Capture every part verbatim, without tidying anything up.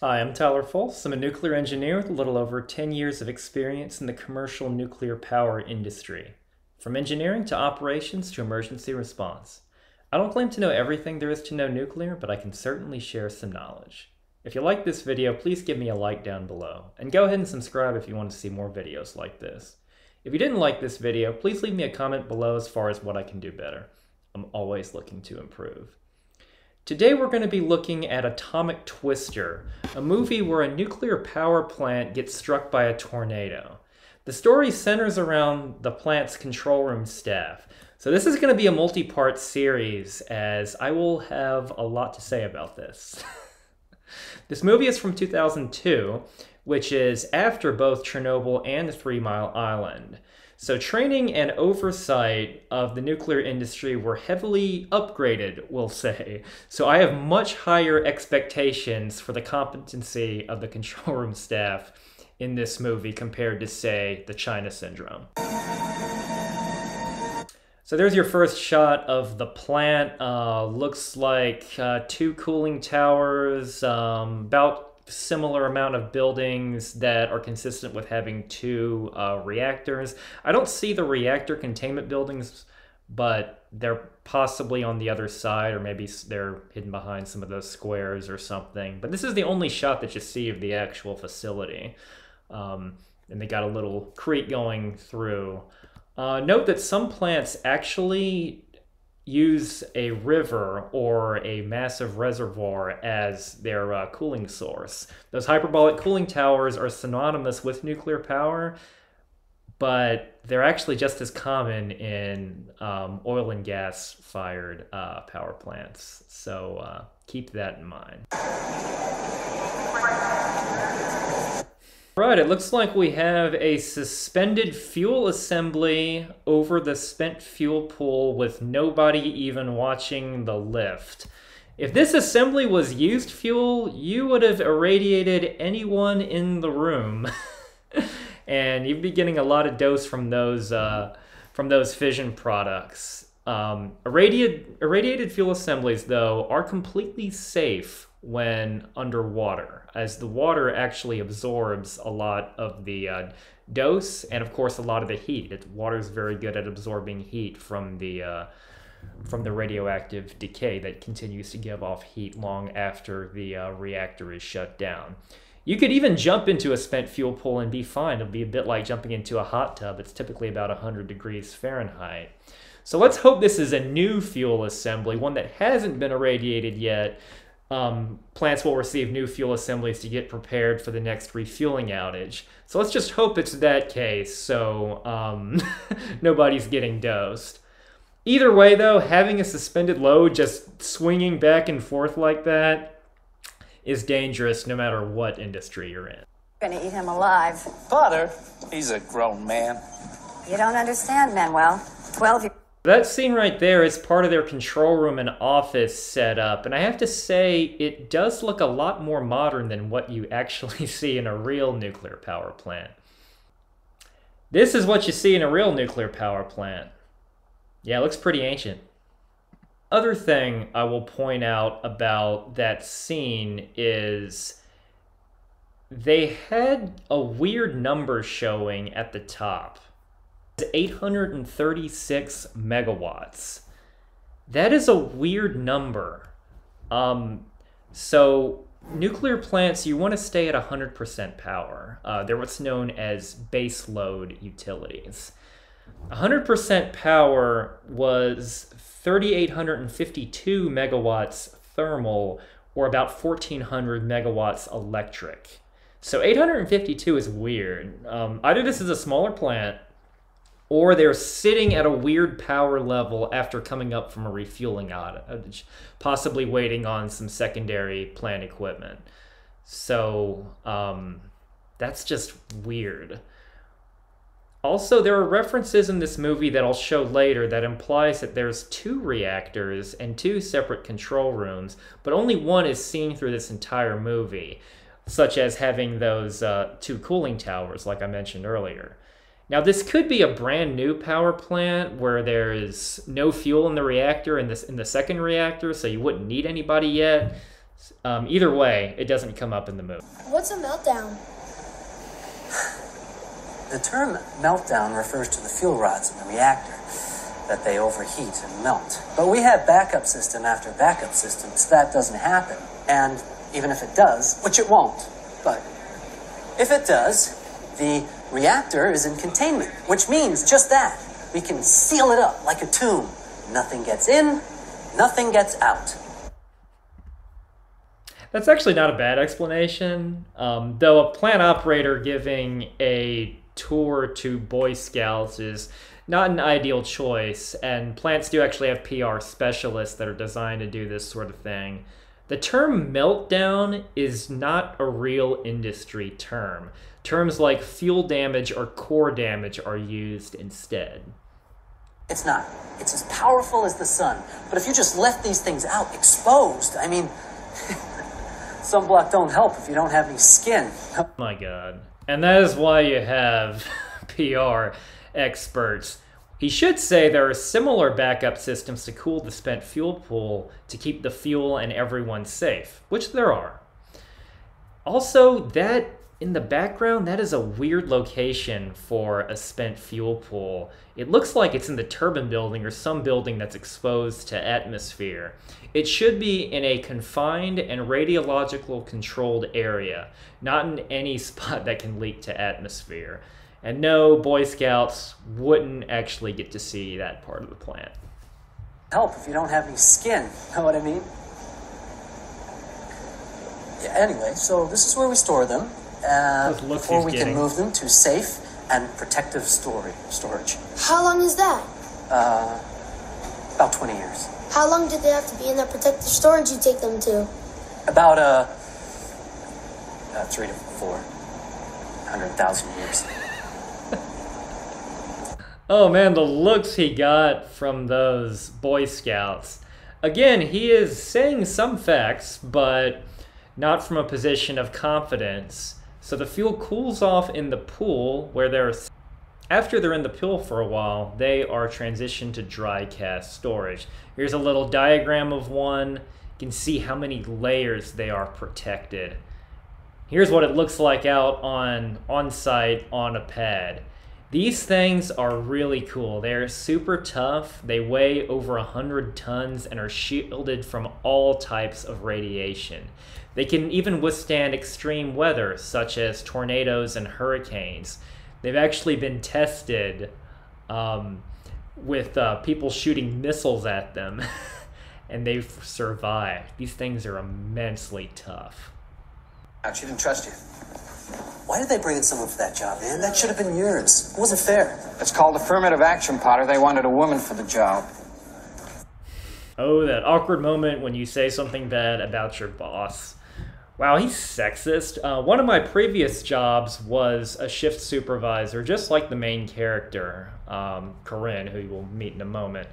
Hi, I'm Tyler Folse. I'm a nuclear engineer with a little over ten years of experience in the commercial nuclear power industry, from engineering to operations to emergency response. I don't claim to know everything there is to know nuclear, but I can certainly share some knowledge. If you like this video, please give me a like down below, and go ahead and subscribe if you want to see more videos like this. If you didn't like this video, please leave me a comment below as far as what I can do better. I'm always looking to improve. Today we're going to be looking at Atomic Twister, a movie where a nuclear power plant gets struck by a tornado. The story centers around the plant's control room staff. So this is going to be a multi-part series, as I will have a lot to say about this. This movie is from two thousand two, which is after both Chernobyl and Three Mile Island. So training and oversight of the nuclear industry were heavily upgraded, we'll say. So I have much higher expectations for the competency of the control room staff in this movie compared to, say, the China Syndrome. So there's your first shot of the plant. Uh, looks like uh, two cooling towers, um, about similar amount of buildings that are consistent with having two uh, reactors. I don't see the reactor containment buildings, but they're possibly on the other side, or maybe they're hidden behind some of those squares or something. But this is the only shot that you see of the actual facility. Um, and they got a little creek going through. Uh, note that some plants actually use a river or a massive reservoir as their uh, cooling source. Those hyperbolic cooling towers are synonymous with nuclear power, but they're actually just as common in um, oil and gas fired uh, power plants. So uh, keep that in mind. All right, it looks like we have a suspended fuel assembly over the spent fuel pool with nobody even watching the lift. If this assembly was used fuel, you would have irradiated anyone in the room. And you'd be getting a lot of dose from those, uh, from those fission products. Um, irradiated, irradiated fuel assemblies, though, are completely safe when underwater, as the water actually absorbs a lot of the uh, dose and of course a lot of the heat. It, water is very good at absorbing heat from the uh, from the radioactive decay that continues to give off heat long after the uh, reactor is shut down. You could even jump into a spent fuel pool and be fine. It'll be a bit like jumping into a hot tub. It's typically about one hundred degrees Fahrenheit. So let's hope this is a new fuel assembly, one that hasn't been irradiated yet. Um, plants will receive new fuel assemblies to get prepared for the next refueling outage. So let's just hope it's that case, so um, nobody's getting dosed. Either way, though, having a suspended load just swinging back and forth like that is dangerous no matter what industry you're in. You're gonna eat him alive. Potter? He's a grown man. You don't understand, Manuel. twelve years. That scene right there is part of their control room and office setup, and I have to say it does look a lot more modern than what you actually see in a real nuclear power plant. This is what you see in a real nuclear power plant. Yeah, it looks pretty ancient. Other thing I will point out about that scene is they had a weird number showing at the top. eight hundred thirty-six megawatts. That is a weird number. Um, so nuclear plants, you want to stay at one hundred percent power. Uh, they're what's known as baseload utilities. one hundred percent power was three thousand eight hundred fifty-two megawatts thermal, or about one thousand four hundred megawatts electric. So eight hundred fifty-two is weird. Um, either this is a smaller plant, or they're sitting at a weird power level after coming up from a refueling outage, possibly waiting on some secondary plant equipment. So um, that's just weird. Also, there are references in this movie that I'll show later that implies that there's two reactors and two separate control rooms, but only one is seen through this entire movie, such as having those uh, two cooling towers, like I mentioned earlier. Now, this could be a brand new power plant where there is no fuel in the reactor in this in the second reactor, so you wouldn't need anybody yet. Um, either way, it doesn't come up in the movie. What's a meltdown? The term meltdown refers to the fuel rods in the reactor, that they overheat and melt. But we have backup system after backup system, so that doesn't happen. And even if it does, which it won't, but if it does, the reactor is in containment, which means just that. We can seal it up like a tomb. Nothing gets in, nothing gets out. That's actually not a bad explanation, um, though a plant operator giving a tour to Boy Scouts is not an ideal choice, and plants do actually have P R specialists that are designed to do this sort of thing. The term meltdown is not a real industry term. Terms like fuel damage or core damage are used instead. It's not. It's as powerful as the sun. But if you just left these things out, exposed, I mean, sunblock don't help if you don't have any skin. Oh my God. And that is why you have P R experts. He should say there are similar backup systems to cool the spent fuel pool to keep the fuel and everyone safe, which there are. Also, that in the background, that is a weird location for a spent fuel pool. It looks like it's in the turbine building or some building that's exposed to atmosphere. It should be in a confined and radiological controlled area, not in any spot that can leak to atmosphere. And no, Boy Scouts wouldn't actually get to see that part of the plant. Help if you don't have any skin, know what I mean? Yeah, anyway, so this is where we store them uh, before we getting. can move them to safe and protective story, storage. How long is that? Uh, about twenty years. How long did they have to be in that protective storage you take them to? About uh, uh, three to four hundred thousand years. Oh man, the looks he got from those Boy Scouts. Again, he is saying some facts, but not from a position of confidence. So the fuel cools off in the pool where they're... After they're in the pool for a while, they are transitioned to dry cast storage. Here's a little diagram of one. You can see how many layers they are protected. Here's what it looks like out on, on site on a pad. These things are really cool. They're super tough. They weigh over one hundred tons and are shielded from all types of radiation. They can even withstand extreme weather, such as tornadoes and hurricanes. They've actually been tested um, with uh, people shooting missiles at them, and they've survived. These things are immensely tough. I shouldn't trust you. Why did they bring in someone for that job, man? That should have been yours. It wasn't fair. It's called affirmative action, Potter. They wanted a woman for the job. Oh, that awkward moment when you say something bad about your boss. Wow, he's sexist. Uh, one of my previous jobs was a shift supervisor, just like the main character, um, Corinne, who you will meet in a moment.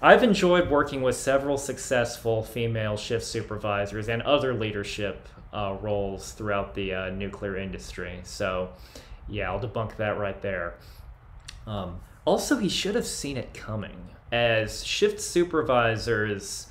I've enjoyed working with several successful female shift supervisors and other leadership uh, roles throughout the uh, nuclear industry. So, yeah, I'll debunk that right there. Um, also, he should have seen it coming, as shift supervisors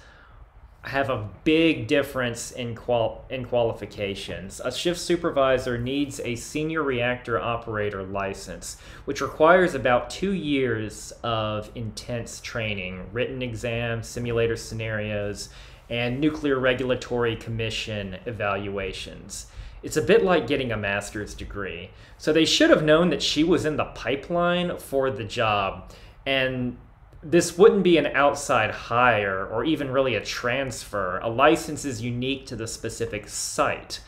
have a big difference in, qual in qualifications. A shift supervisor needs a senior reactor operator license, which requires about two years of intense training, written exams, simulator scenarios, and Nuclear Regulatory Commission evaluations. It's a bit like getting a master's degree. So they should have known that she was in the pipeline for the job, and this wouldn't be an outside hire or even really a transfer. A license is unique to the specific site.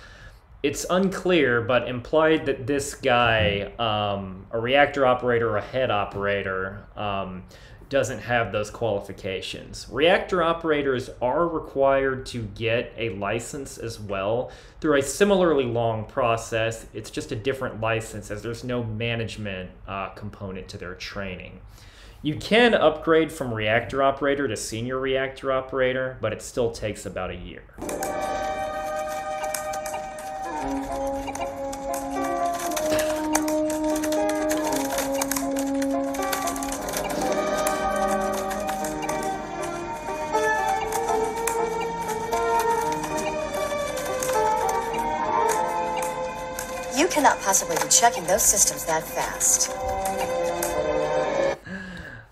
It's unclear, but implied that this guy, um, a reactor operator or a head operator, um, doesn't have those qualifications. Reactor operators are required to get a license as well through a similarly long process. It's just a different license as there's no management uh, component to their training. You can upgrade from reactor operator to senior reactor operator, but it still takes about a year. You cannot possibly be checking those systems that fast.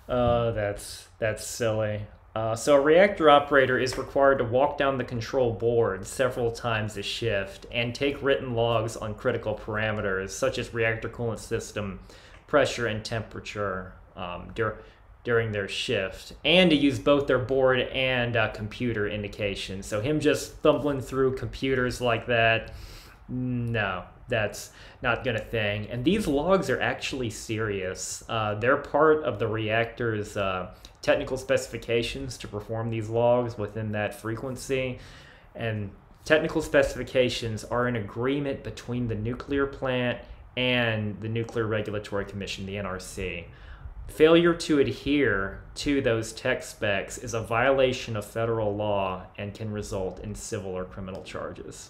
Oh, that's that's silly. Uh, so a reactor operator is required to walk down the control board several times a shift and take written logs on critical parameters such as reactor coolant system, pressure, and temperature um, dur during their shift, and to use both their board and uh, computer indications. So him just thumbling through computers like that, no, that's not gonna thing. And these logs are actually serious. Uh, they're part of the reactor's uh, technical specifications to perform these logs within that frequency. And technical specifications are an agreement between the nuclear plant and the Nuclear Regulatory Commission, the N R C. Failure to adhere to those tech specs is a violation of federal law and can result in civil or criminal charges.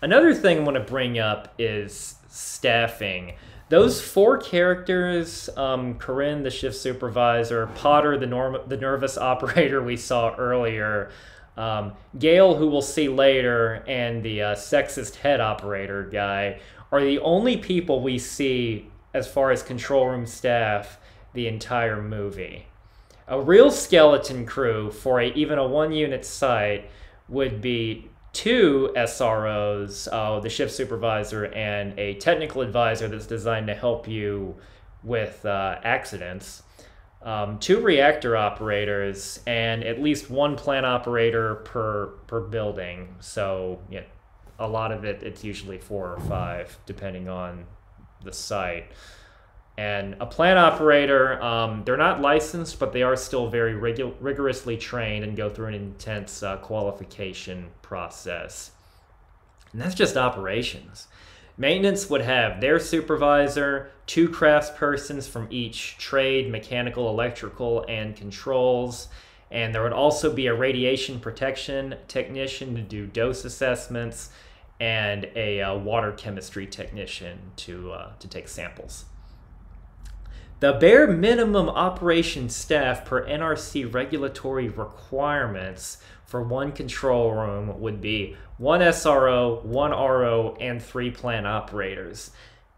Another thing I want to bring up is staffing. Those four characters, um, Corinne, the shift supervisor, Potter, the, norm the nervous operator we saw earlier, um, Gale, who we'll see later, and the uh, sexist head operator guy, are the only people we see as far as control room staff the entire movie. A real skeleton crew for a, even a one-unit site would be two S R Os, uh, the shift supervisor, and a technical advisor that's designed to help you with uh, accidents, um, two reactor operators, and at least one plant operator per per building. So yeah, a lot of it, it's usually four or five, depending on the site. And a plant operator, um, they're not licensed, but they are still very rigu rigorously trained and go through an intense uh, qualification process. And that's just operations. Maintenance would have their supervisor, two craftspersons from each trade, mechanical, electrical, and controls. And there would also be a radiation protection technician to do dose assessments and a uh, water chemistry technician to, uh, to take samples. The bare minimum operation staff per N R C regulatory requirements for one control room would be one S R O, one R O, and three plant operators.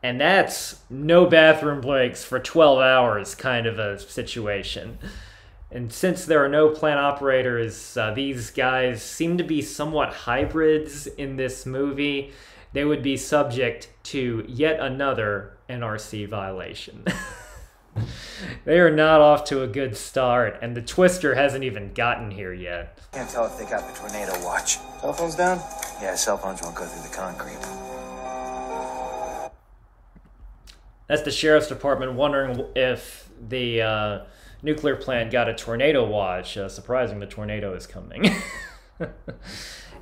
And that's no bathroom breaks for twelve hours kind of a situation. And since there are no plant operators, uh, these guys seem to be somewhat hybrids in this movie. They would be subject to yet another N R C violation. They are not off to a good start, and the Twister hasn't even gotten here yet. Can't tell if they got the tornado watch. Cell phones down? Yeah, cell phones won't go through the concrete. That's the sheriff's department wondering if the uh, nuclear plant got a tornado watch. Uh, surprising, the tornado is coming.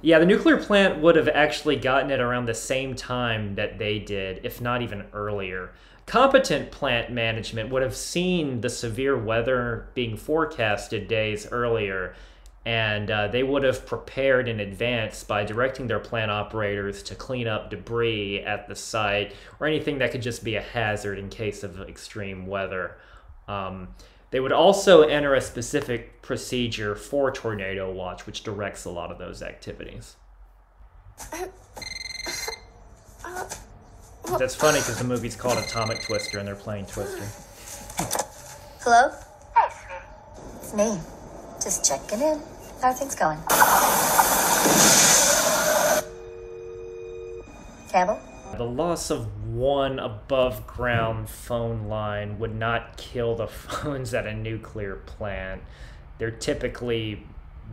Yeah, the nuclear plant would have actually gotten it around the same time that they did, if not even earlier. Competent plant management would have seen the severe weather being forecasted days earlier, and uh, they would have prepared in advance by directing their plant operators to clean up debris at the site or anything that could just be a hazard in case of extreme weather. Um, they would also enter a specific procedure for Tornado Watch, which directs a lot of those activities. Uh, uh. That's funny because the movie's called Atomic Twister and they're playing Twister. Hello? Hi, sweetie. It's me. Just checking in. How are things going? Campbell? The loss of one above ground phone line would not kill the phones at a nuclear plant. They're typically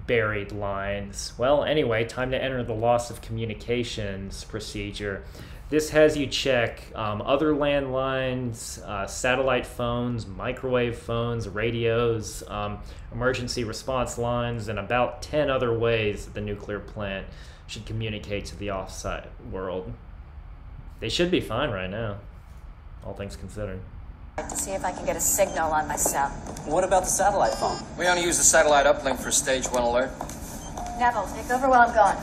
buried lines. Well, anyway, time to enter the loss of communications procedure. This has you check um, other landlines, uh, satellite phones, microwave phones, radios, um, emergency response lines, and about ten other ways that the nuclear plant should communicate to the offsite world. They should be fine right now, all things considered. To see if I can get a signal on my cell. What about the satellite phone? We only use the satellite uplink for stage one alert. Neville, take over while I'm gone.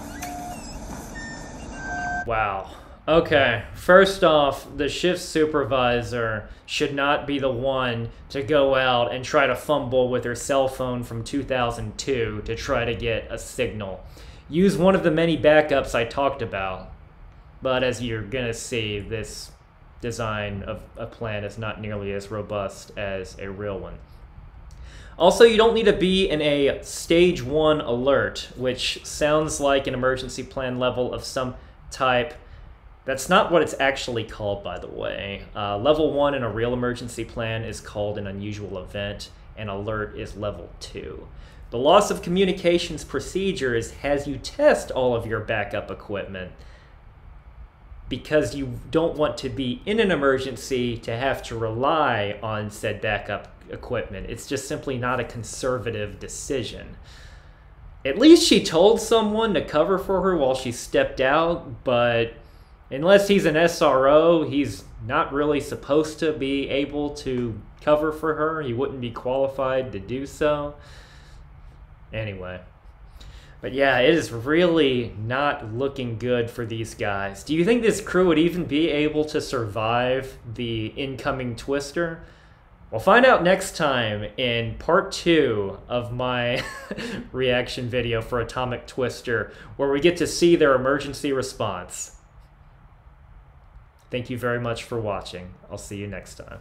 Wow. Okay, first off, the shift supervisor should not be the one to go out and try to fumble with her cell phone from two thousand two to try to get a signal. Use one of the many backups I talked about. But as you're gonna see, this design of a plan is not nearly as robust as a real one. Also, you don't need to be in a stage one alert, which sounds like an emergency plan level of some type. That's not what it's actually called, by the way. Uh, level one in a real emergency plan is called an unusual event, and alert is level two. The loss of communications procedures has you test all of your backup equipment, because you don't want to be in an emergency to have to rely on said backup equipment. It's just simply not a conservative decision. At least she told someone to cover for her while she stepped out, but unless he's an S R O, he's not really supposed to be able to cover for her. He wouldn't be qualified to do so. Anyway. But yeah, it is really not looking good for these guys. Do you think this crew would even be able to survive the incoming Twister? We'll find out next time in part two of my reaction video for Atomic Twister, where we get to see their emergency response. Thank you very much for watching. I'll see you next time.